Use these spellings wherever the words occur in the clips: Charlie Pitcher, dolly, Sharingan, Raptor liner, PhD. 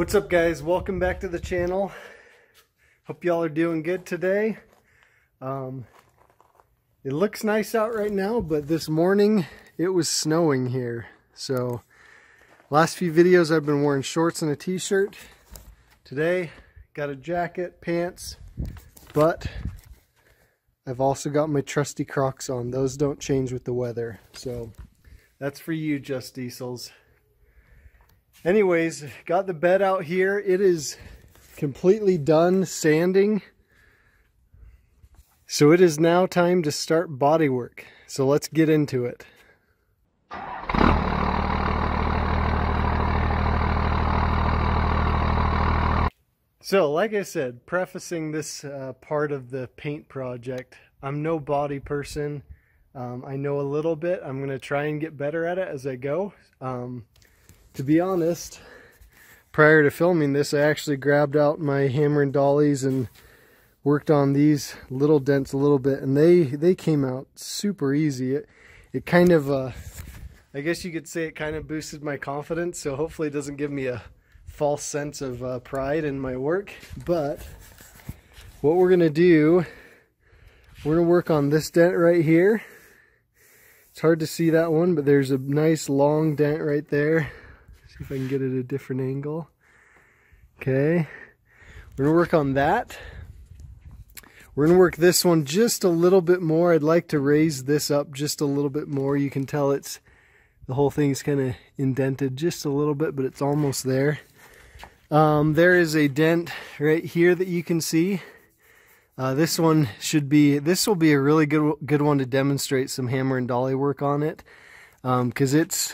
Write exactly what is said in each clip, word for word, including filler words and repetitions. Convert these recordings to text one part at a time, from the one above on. What's up, guys? Welcome back to the channel. Hope y'all are doing good today. Um, it looks nice out right now, but this morning it was snowing here. So last few videos I've been wearing shorts and a t-shirt. Today got a jacket, pants, but I've also got my trusty Crocs on. Those don't change with the weather. So that's for you, Just Diesels. Anyways, got the bed out here. It is completely done sanding. So it is now time to start body work. So let's get into it. So like I said, prefacing this uh, part of the paint project, I'm no body person. Um, I know a little bit. I'm gonna try and get better at it as I go. Um, To be honest, prior to filming this, I actually grabbed out my hammer and dollies and worked on these little dents a little bit, and they they came out super easy. It it kind of, uh, I guess you could say, it kind of boosted my confidence. So hopefully, it doesn't give me a false sense of uh, pride in my work. But what we're gonna do, we're gonna work on this dent right here. It's hard to see that one, but there's a nice long dent right there. See if I can get it at a different angle. Okay, we're gonna work on that. We're gonna work this one just a little bit more. I'd like to raise this up just a little bit more. You can tell it's, the whole thing's kind of indented just a little bit, but it's almost there. Um, there is a dent right here that you can see. Uh, this one should be, this will be a really good good one to demonstrate some hammer and dolly work on it. Um, 'cause it's,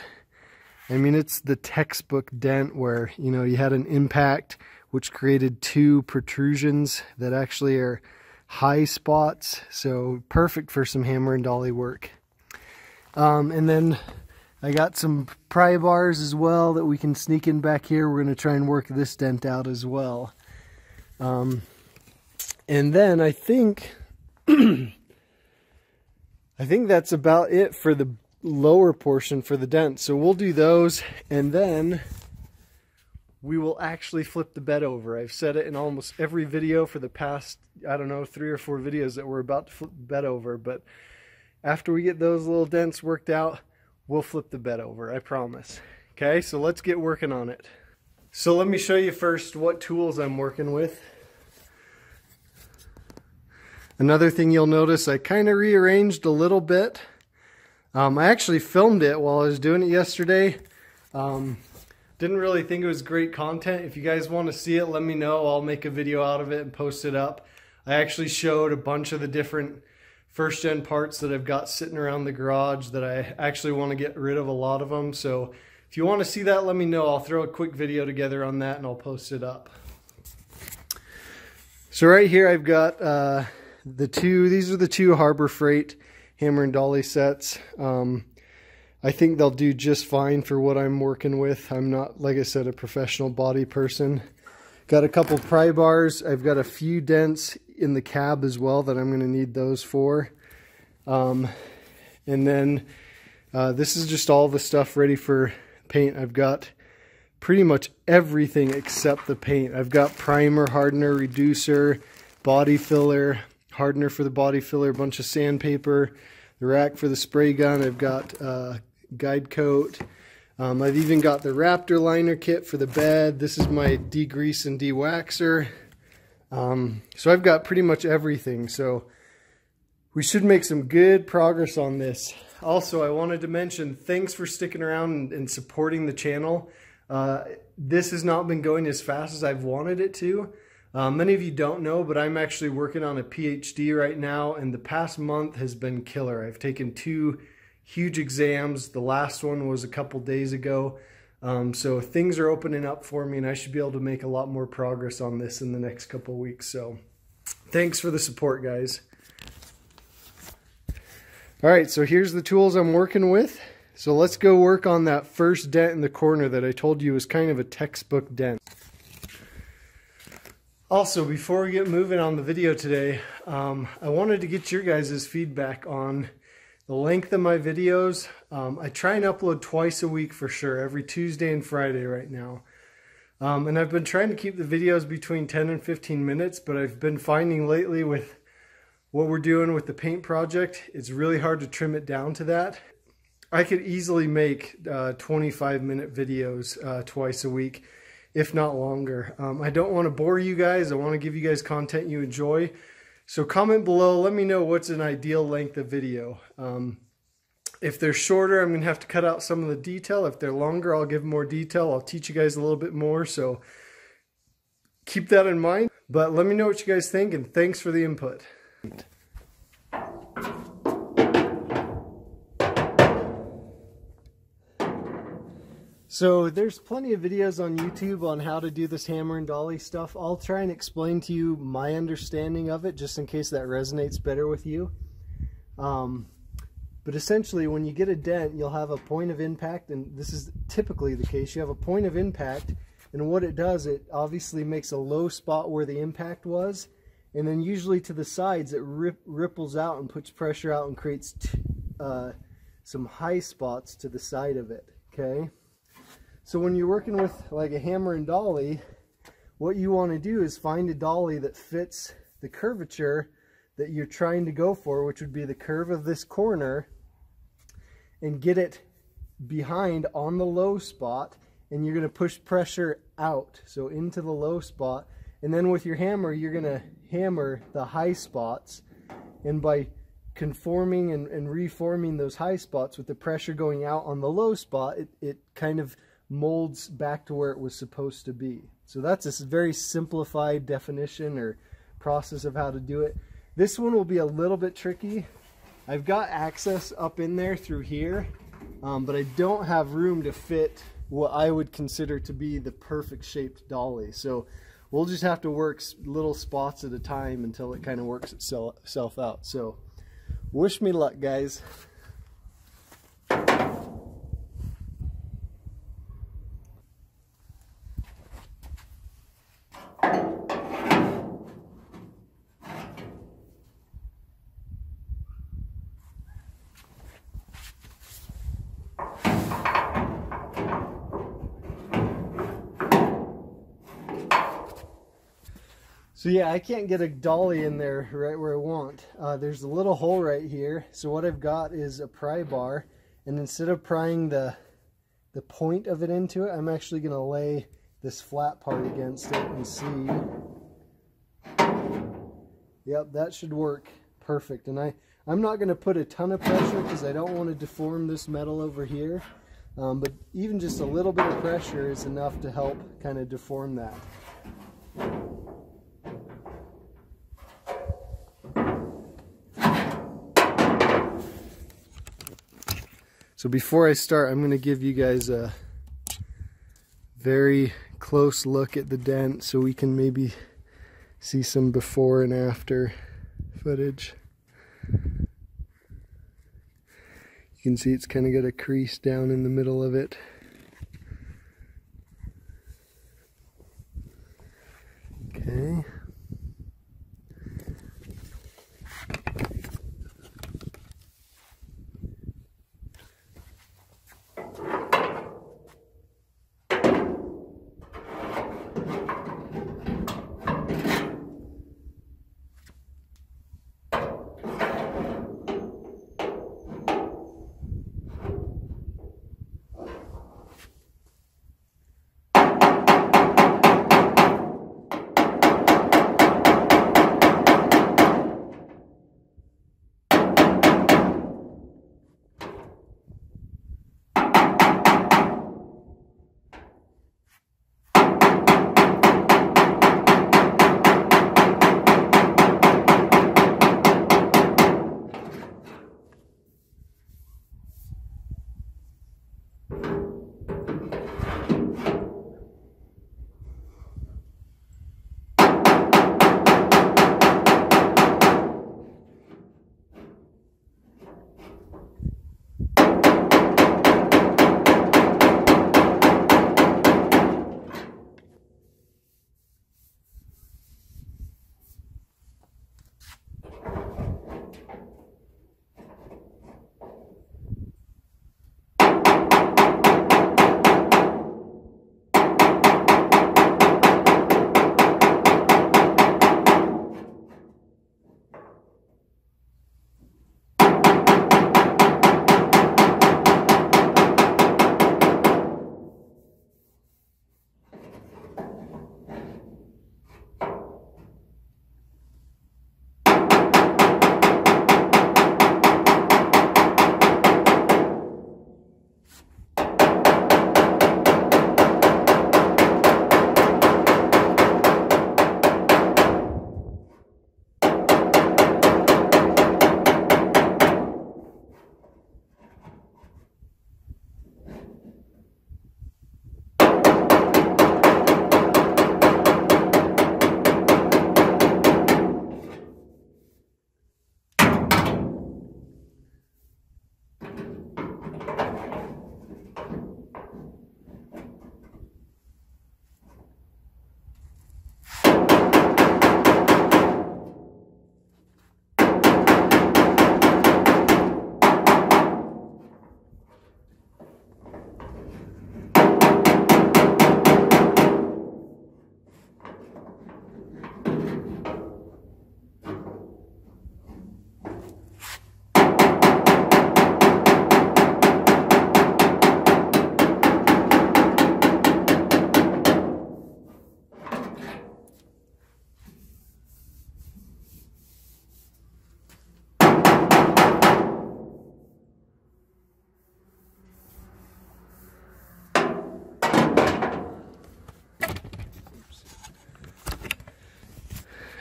I mean, it's the textbook dent where, you know, you had an impact which created two protrusions that actually are high spots. So perfect for some hammer and dolly work. Um, and then I got some pry bars as well that we can sneak in back here. We're going to try and work this dent out as well. Um, and then I think, I think that's about it for the lower portion for the dent. So we'll do those, and then we will actually flip the bed over. I've said it in almost every video for the past, I don't know, three or four videos that we're about to flip the bed over, but after we get those little dents worked out, we'll flip the bed over, I promise. Okay, so let's get working on it. So let me show you first what tools I'm working with. Another thing you'll notice, I kind of rearranged a little bit. Um, I actually filmed it while I was doing it yesterday. Um, didn't really think it was great content. If you guys want to see it, let me know. I'll make a video out of it and post it up. I actually showed a bunch of the different first gen parts that I've got sitting around the garage that I actually want to get rid of a lot of them. So if you want to see that, let me know. I'll throw a quick video together on that and I'll post it up. So right here I've got uh, the two, these are the two Harbor Freight hammer and dolly sets. Um, I think they'll do just fine for what I'm working with. I'm not, like I said, a professional body person. Got a couple pry bars. I've got a few dents in the cab as well that I'm going to need those for. Um, and then uh, this is just all the stuff ready for paint. I've got pretty much everything except the paint. I've got primer, hardener, reducer, body filler, hardener for the body filler, a bunch of sandpaper, the rack for the spray gun. I've got uh, guide coat. Um, I've even got the Raptor liner kit for the bed. This is my degrease and dewaxer. Um, so I've got pretty much everything. So we should make some good progress on this. Also, I wanted to mention, thanks for sticking around and, and supporting the channel. Uh, this has not been going as fast as I've wanted it to. Uh, many of you don't know, but I'm actually working on a P H D right now, and the past month has been killer. I've taken two huge exams. The last one was a couple days ago. Um, so things are opening up for me, and I should be able to make a lot more progress on this in the next couple weeks. So thanks for the support, guys. All right, so here's the tools I'm working with. So let's go work on that first dent in the corner that I told you was kind of a textbook dent. Also, before we get moving on the video today, um, I wanted to get your guys' feedback on the length of my videos. Um, I try and upload twice a week for sure, every Tuesday and Friday right now. Um, and I've been trying to keep the videos between ten and fifteen minutes, but I've been finding lately with what we're doing with the paint project, it's really hard to trim it down to that. I could easily make uh, twenty-five minute videos uh, twice a week, if not longer. Um, I don't want to bore you guys. I want to give you guys content you enjoy. So comment below, let me know what's an ideal length of video. Um, If they're shorter, I'm going to have to cut out some of the detail. If they're longer, I'll give more detail. I'll teach you guys a little bit more, so keep that in mind. But let me know what you guys think, and thanks for the input. So there's plenty of videos on YouTube on how to do this hammer and dolly stuff. I'll try and explain to you my understanding of it, just in case that resonates better with you. Um... But essentially, when you get a dent, you'll have a point of impact, and this is typically the case. You have a point of impact, and what it does, it obviously makes a low spot where the impact was, and then usually to the sides, it rip, ripples out and puts pressure out and creates t uh, some high spots to the side of it, okay? So when you're working with like a hammer and dolly, what you want to do is find a dolly that fits the curvature that you're trying to go for, which would be the curve of this corner, and get it behind on the low spot, and you're going to push pressure out, so into the low spot, and then with your hammer you're going to hammer the high spots, and by conforming and, and reforming those high spots with the pressure going out on the low spot, it, it kind of molds back to where it was supposed to be. So that's a very simplified definition or process of how to do it. This one will be a little bit tricky. I've got access up in there through here, um, but I don't have room to fit what I would consider to be the perfect shaped dolly. So we'll just have to work little spots at a time until it kind of works itself out. So wish me luck, guys. So yeah, I can't get a dolly in there right where I want. Uh, there's a little hole right here. So what I've got is a pry bar, and instead of prying the, the point of it into it, I'm actually gonna lay this flat part against it and see. Yep, that should work perfect. And I, I'm not gonna put a ton of pressure because I don't wanna deform this metal over here. Um, but even just a little bit of pressure is enough to help kind of deform that. So before I start, I'm going to give you guys a very close look at the dent so we can maybe see some before and after footage. You can see it's kind of got a crease down in the middle of it. Okay.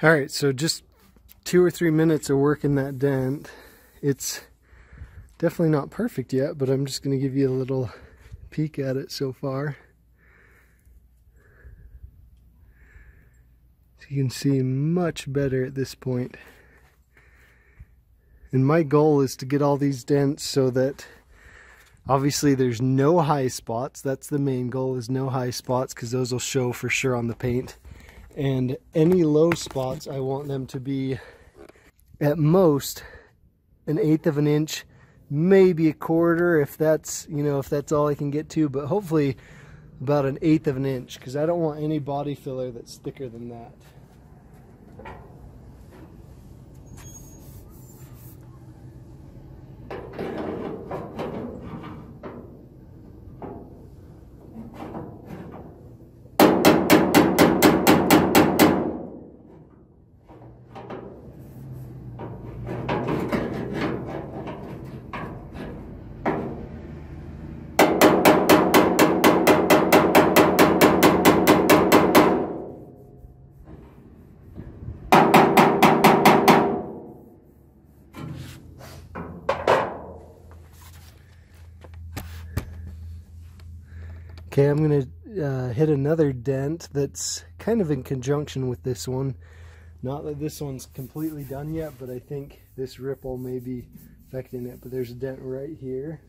All right, so just two or three minutes of work in that dent. It's definitely not perfect yet, but I'm just going to give you a little peek at it so far. So you can see much better at this point. And my goal is to get all these dents so that obviously there's no high spots. That's the main goal, is no high spots, because those will show for sure on the paint. And any low spots, I want them to be at most an eighth of an inch, maybe a quarter if that's, you know, if that's all I can get to, but hopefully about an eighth of an inch, because I don't want any body filler that's thicker than that. Okay, I'm going to uh, hit another dent that's kind of in conjunction with this one. Not that this one's completely done yet, but I think this ripple may be affecting it. But there's a dent right here.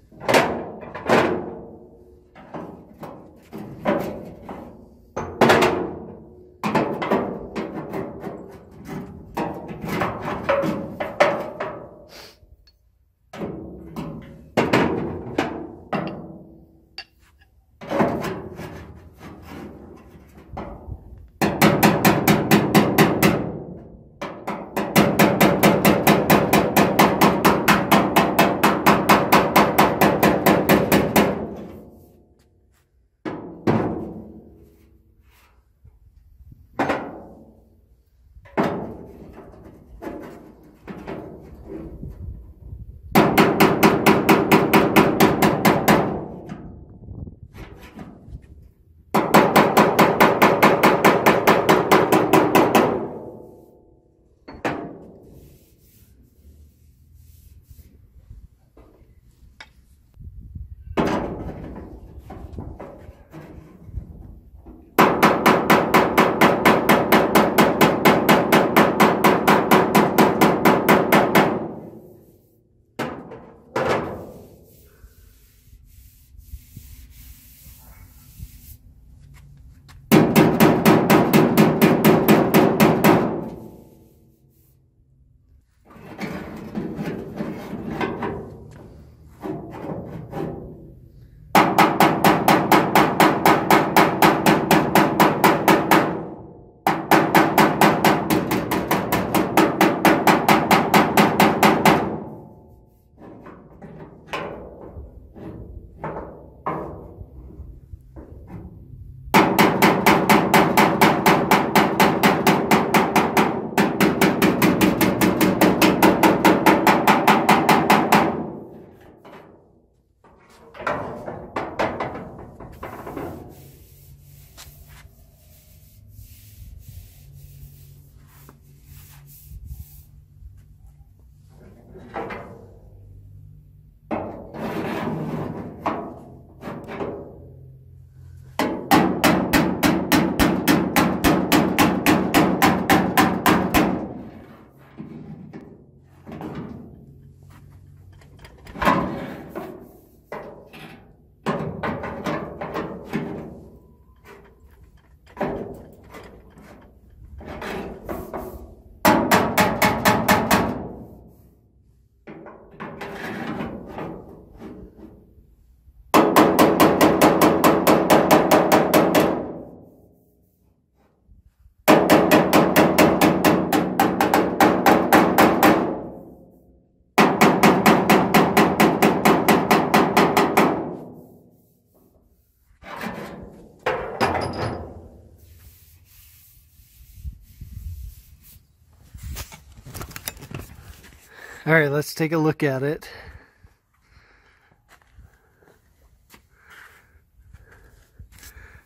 All right, let's take a look at it.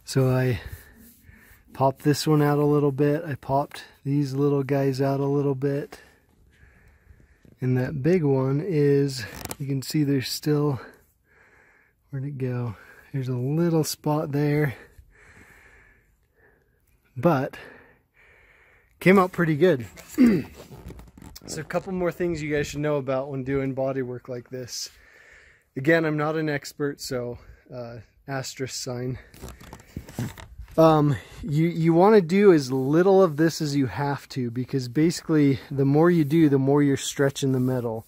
So I Popped this one out a little bit. I popped these little guys out a little bit. And that big one is, you can see there's still, where'd it go? There's a little spot there. But came out pretty good. So a couple more things you guys should know about when doing body work like this. Again, I'm not an expert, so uh, asterisk sign. Um, you you want to do as little of this as you have to, because basically the more you do, the more you're stretching the metal.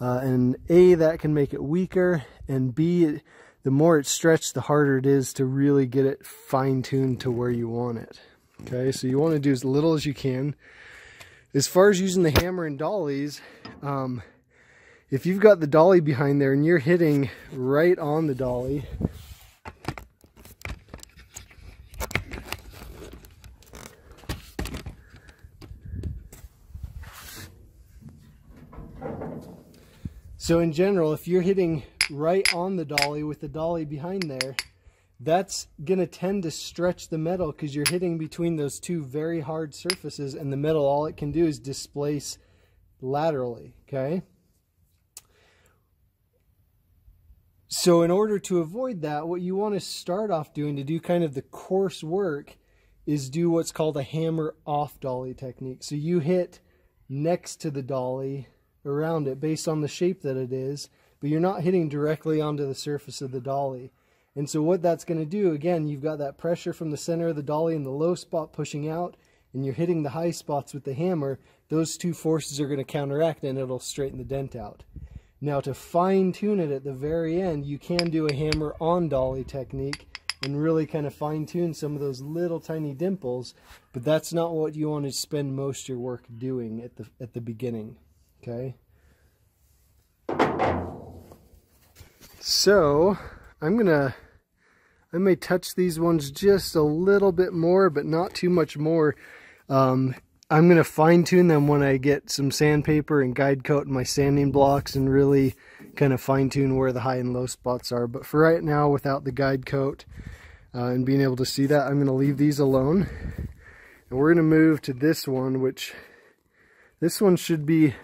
Uh, and A, that can make it weaker, and B, the more it's stretched, the harder it is to really get it fine-tuned to where you want it. Okay, so you want to do as little as you can. As far as using the hammer and dollies, um, if you've got the dolly behind there and you're hitting right on the dolly, so in general, if you're hitting right on the dolly with the dolly behind there, that's going to tend to stretch the metal because you're hitting between those two very hard surfaces, and the metal, all it can do is displace laterally, okay? So in order to avoid that, what you want to start off doing to do kind of the coarse work is do what's called a hammer off dolly technique. So you hit next to the dolly, around it based on the shape that it is, but you're not hitting directly onto the surface of the dolly. And so what that's going to do, again, you've got that pressure from the center of the dolly and the low spot pushing out, and you're hitting the high spots with the hammer. Those two forces are going to counteract, and it'll straighten the dent out. Now, to fine tune it at the very end, you can do a hammer on dolly technique and really kind of fine tune some of those little tiny dimples, but that's not what you want to spend most of your work doing at the, at the beginning. Okay, so I'm gonna, I may touch these ones just a little bit more, but not too much more. Um, I'm gonna fine tune them when I get some sandpaper and guide coat and my sanding blocks and really kind of fine tune where the high and low spots are. But for right now, without the guide coat uh, and being able to see that, I'm gonna leave these alone. And we're gonna move to this one, which this one should be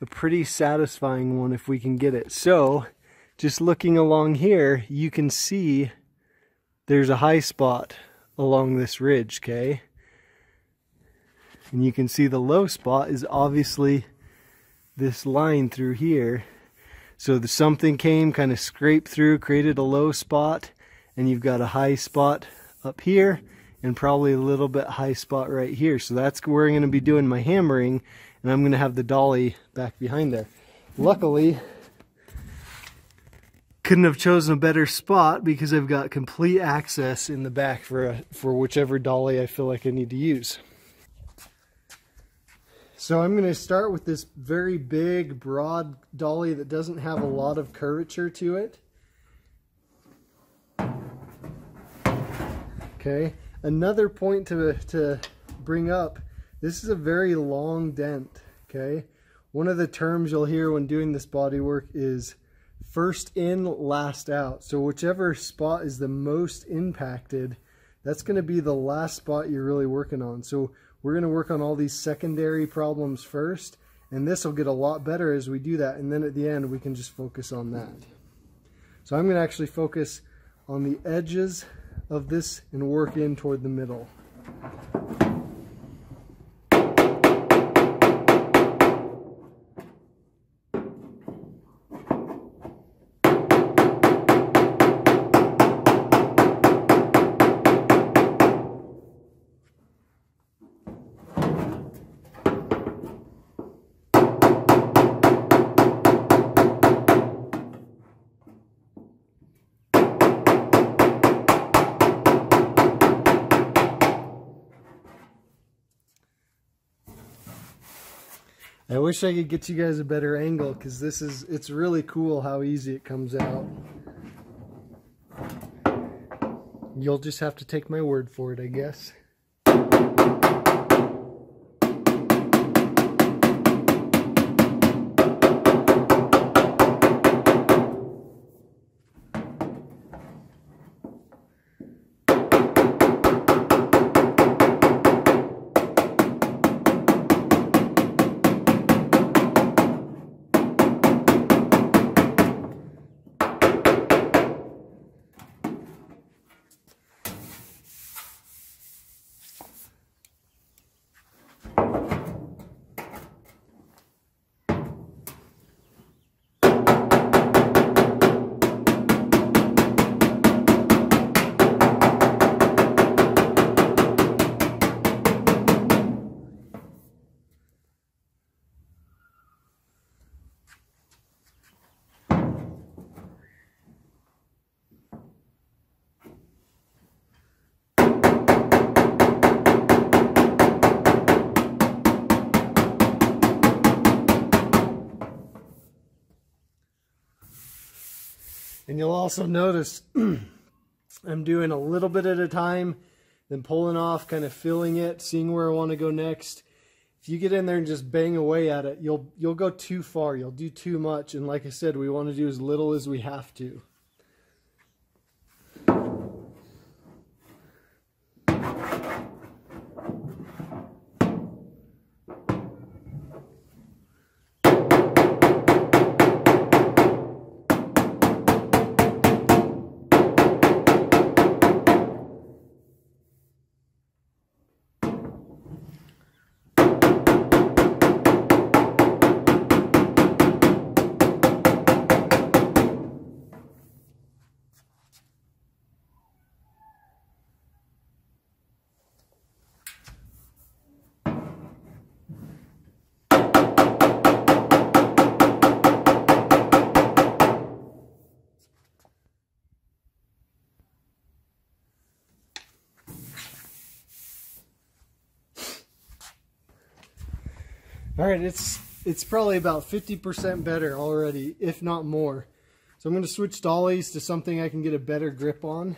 a pretty satisfying one if we can get it. So just looking along here, you can see there's a high spot along this ridge, okay? And you can see the low spot is obviously this line through here. So the something came, kind of scraped through, created a low spot, and you've got a high spot up here and probably a little bit high spot right here. So that's where I'm going to be doing my hammering. And I'm going to have the dolly back behind there. Luckily, couldn't have chosen a better spot because I've got complete access in the back for, a, for whichever dolly I feel like I need to use. So I'm going to start with this very big, broad dolly that doesn't have a lot of curvature to it. Okay, another point to, to bring up. This is a very long dent, okay? One of the terms you'll hear when doing this body work is first in, last out. So whichever spot is the most impacted, that's gonna be the last spot you're really working on. So we're gonna work on all these secondary problems first, and this will get a lot better as we do that. And then at the end, we can just focus on that. So I'm gonna actually focus on the edges of this and work in toward the middle. I wish I could get you guys a better angle, because this is, it's really cool how easy it comes out. You'll just have to take my word for it, I guess. And you'll also notice I'm doing a little bit at a time, then pulling off, kind of feeling it, seeing where I want to go next. If you get in there and just bang away at it, you'll you'll go too far, you'll do too much, and like I said, we want to do as little as we have to. All right, it's it's probably about fifty percent better already, if not more. So I'm going to switch dollies to something I can get a better grip on.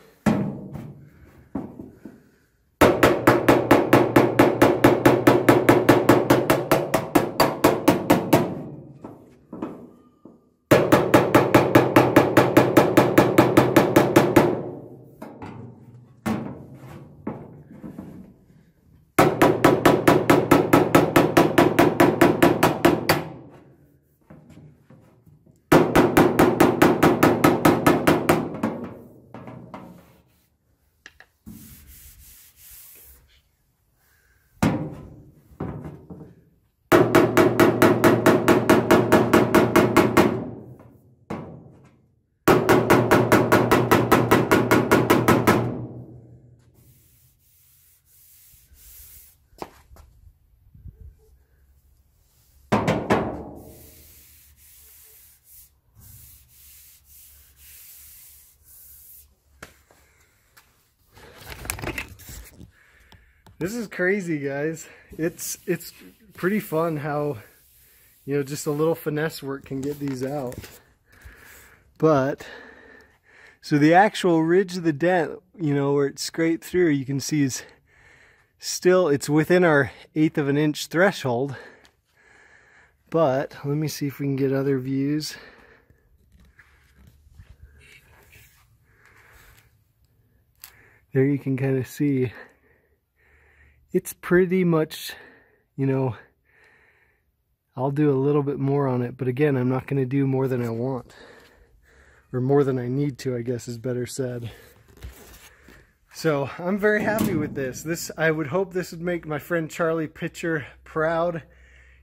This is crazy, guys. It's it's pretty fun how, you know, just a little finesse work can get these out. But so the actual ridge of the dent, you know, where it scraped through, you can see is still, it's within our eighth of an inch threshold. But let me see if we can get other views. There you can kind of see. It's pretty much, you know, I'll do a little bit more on it, but again, I'm not going to do more than I want, or more than I need to, I guess is better said. So I'm very happy with this. This, I would hope this would make my friend Charlie Pitcher proud.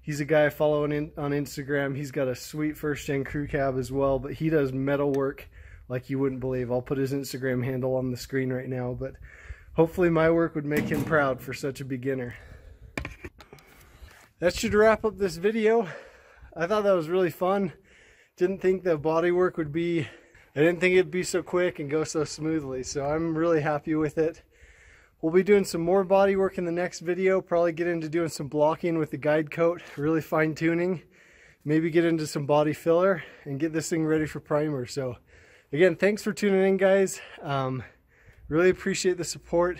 He's a guy I follow on, on Instagram. He's got a sweet first gen crew cab as well, but he does metal work like you wouldn't believe. I'll put his Instagram handle on the screen right now, but hopefully my work would make him proud for such a beginner. That should wrap up this video. I thought that was really fun. Didn't think the body work would be, I didn't think it'd be so quick and go so smoothly. So I'm really happy with it. We'll be doing some more body work in the next video. Probably get into doing some blocking with the guide coat, really fine tuning. Maybe get into some body filler and get this thing ready for primer. So again, thanks for tuning in, guys. Um, Really appreciate the support.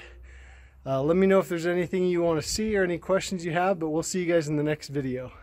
Uh, let me know if there's anything you want to see or any questions you have, but we'll see you guys in the next video.